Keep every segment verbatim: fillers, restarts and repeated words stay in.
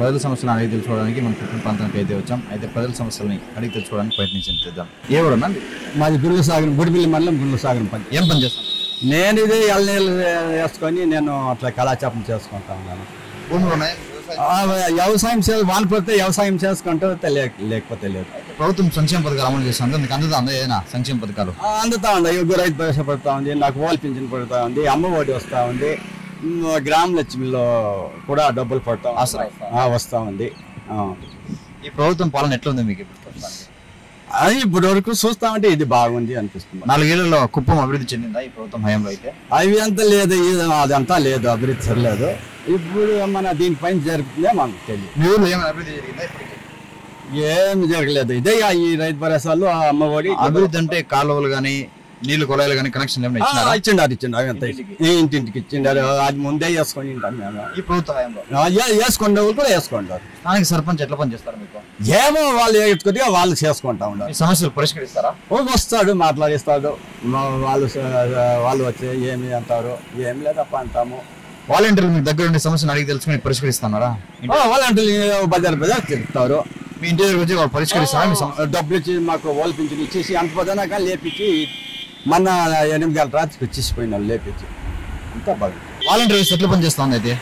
ప్రజల సమస్యలను అడిగి తెలుసుకోవడానికి మన పుట్టిన ప్రాంతానికి అయితే వచ్చాం. అయితే ప్రజల సమస్యలని అడిగి తెలుసుకోవడానికి ప్రయత్నించేద్దాం. ఏ ఊరన్నా మాది? గురుసాగరం, గుడిపిల్లి మండలం, గురుసాగరం. పని ఏం పని చేస్తాం? నేను ఇది ఎల్ల నీళ్ళు వేసుకొని నేను అట్లా కళాచాపం చేసుకుంటా ఉన్నాను. వ్యవసాయం చే వాన పడితే వ్యవసాయం చేసుకుంటే లేకపోతే లేదు. ప్రభుత్వం సంక్షేమ పథకాలు అమలు చేస్తుంది, మీకు అందుతా ఉంది? ఏదైనా సంక్షేమ పథకాలు అందుతా ఉంది. యువ రైతు భరోసా పడుతూ ఉంది, నాకు ఓల్ పింఛన్ పడుతూ ఉంది, అమ్మఒడి వస్తూ ఉంది, గ్రామలక్ష్మిలో కూడా డబ్బులు పడతాం వస్తూ ఉంది. ఈ ప్రభుత్వం పాలన ఎట్లుంది మీకు అది ఇప్పటి వరకు చూస్తామంటే? ఇది బాగుంది అనిపిస్తుంది. నాలుగేళ్లలో కుప్పం అభివృద్ధి చెందిందా ఈ ప్రభుత్వం హయాంలో? అయితే అవి అంతా లేదు, అదంతా లేదు, అభివృద్ధి చెరలేదు. ఇప్పుడు మన దీనిపైన జరుగుతుందే మనకు తెలియదు. అభివృద్ధి జరిగిందా? ఏమి జరగలేదు. ఇదే ఈ రైతు భరోసాలు అమ్మఒడి అభివృద్ధి అంటే కాలువలు కానీ నీళ్లు కొలాయలు కానీ కనెక్షన్ ఇచ్చిండారు, ఇచ్చిండారు అంత ఇంటింటికి ఇచ్చిండారు. అది ముందే వేసుకొని ఈ ప్రభుత్వం వేసుకునే కూడా వేసుకుంటారు. దానికి సర్పంచ్ ఎట్లా పని చేస్తారు? మీకు ఏమో వాళ్ళు ఎత్తుకొద్దిగా వాళ్ళు చేసుకుంటా ఉన్నారు. సమస్యలు పరిష్కరిస్తారా? వస్తాడు, మాట్లాడిస్తాడు. వాళ్ళు వాళ్ళు వచ్చి ఏమి అంటారు, ఏమి లేదప్ప అంటాము. వాలంటీర్లు మీకు దగ్గర ఉండే సమస్యను అడిగి తెలుసుకుని పరిష్కరిస్తున్నారా? వాలంటీర్లు బజార్ బజార్ తిరుగుతారు, మీ ఇంటి దగ్గర వచ్చి వాళ్ళు పరిష్కరిస్తారా? డబ్బులు ఇచ్చి మాకు వాళ్ళు పింఛన్ ఇచ్చేసి అంత పొద్దున లేపించి మన ఎనిమిది గంటల రాత్రికి వచ్చేసిపోయిన వాళ్ళు లేపించి ఇంకా బాగా. వాలంటీర్స్ ఎట్లా పని చేస్తా ఉంది? అయితే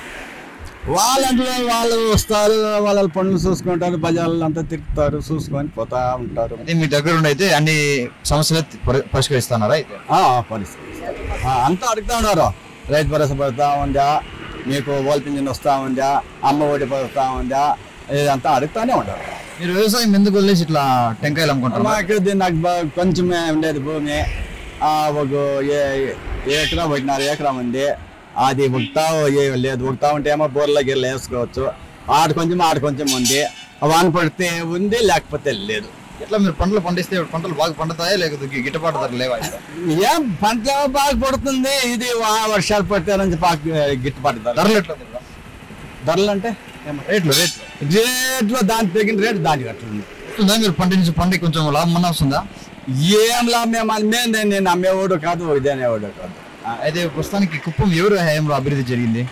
వాలంటీర్ వాళ్ళు వస్తారు, వాళ్ళ పనులు చూసుకుంటారు, బజార్లు అంతా తిరుగుతారు, చూసుకొని పోతా ఉంటారు. మీ దగ్గర ఉండి అయితే అన్ని సమస్యలు పరిష్కరిస్తున్నారా? అయితే పరిష్కరిస్తారు. అంతా అడుగుతా ఉన్నారు. రైతు భరోసా పడుతూ ఉందా, మీకు ఓల్ పింఛన్ వస్తూ ఉందా, అమ్మ ఒడి పడుతూ ఉందా, ఇదంతా అడుగుతానే ఉంటారు. మీరు వ్యవసాయం ఎందుకు వదిలేసి ఇట్లా టెంకాయలు అమ్ముకుంటారు? నాకు నాకు కొంచెమే ఉండేది భూమి, ఒక ఏకరా ఒకటిన్నర ఏకరా ఉంది. అది ఉడతా లేదు, ఉడతా ఉంటే ఏమో బోర్ల గిర్ల వేసుకోవచ్చు. ఆడ కొంచెం ఆడ కొంచెం ఉంది, వాన పడితే ఉంది లేకపోతే లేదు. ఎట్లా మీరు పంటలు పండిస్తే పంటలు బాగా పండుతాయా లేకపోతే గిట్టుబాటు ధర లేవా? ఏం పంట బాగా పడుతుంది, ఇది వర్షాలు పడితే నుంచి బాగా గిట్టుబాటు ధర. ధరలు ఎట్లా? ధరలు అంటే రేట్లు రేట్లు రేట్లు దానికి తగిన రేటు దానికి కట్టుంది. మీరు పండించి పండి కొంచెం లాభం అన్న వస్తుందా? ఏం లాభం అమ్మే, నేను అమ్మేవాడు కాదు, ఇదనేవాడు కాదు. అయితే ప్రస్తుతానికి కుప్పం ఎవరు హయాంలో అభివృద్ధి జరిగింది?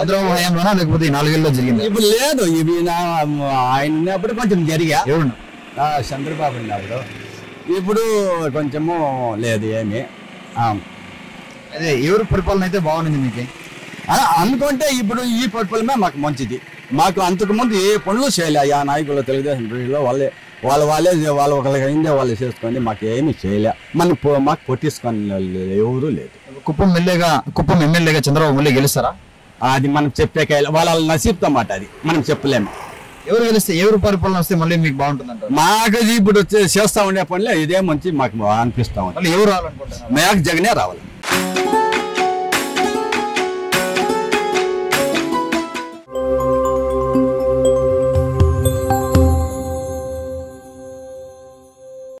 అదరావు హయాంలోనా లేకపోతే ఈ నాలుగేళ్ళలో జరిగింది? ఇప్పుడు లేదు, ఇవి ఆయన ఉన్నప్పుడు కొంచెం జరిగా ఎవరు చంద్రబాబు ఉన్నప్పుడు, ఇప్పుడు కొంచెము లేదు ఏమి. అదే ఎవరు పరిపాలన అయితే బాగుంది మీకు అనుకుంటే ఇప్పుడు ఈ పరిపాలన మాకు మంచిది. మాకు అంతకుముందు ఏ పనులు చేయలే ఆ నాయకులు, తెలుగుదేశం పార్టీలో వాళ్ళే వాళ్ళ వాళ్ళే వాళ్ళు ఒకరికి అయిందే వాళ్ళు చేసుకోండి, మాకు ఏమి చేయలే. మనకు మాకు కొట్టించుకొని ఎవరు లేదు. కుప్పం ఎమ్మెల్యేగా కుప్పం ఎమ్మెల్యేగా చంద్రబాబు మళ్ళీ గెలుస్తారా? అది మనం చెప్పే కాయలే, వాళ్ళ నసీబ్తో మాట, అది మనం చెప్పలేము. ఎవరు గెలిస్తే ఎవరు పరిపాలన వస్తే మళ్ళీ మీకు బాగుంటుందంట? మాకు ఇప్పుడు వచ్చే చేస్తూ ఉండే పనులే ఇదే మంచి మాకు అనిపిస్తూ ఉంటాం. ఎవరు రావాలనుకుంటున్నారు? మాకు జగనే రావాలి.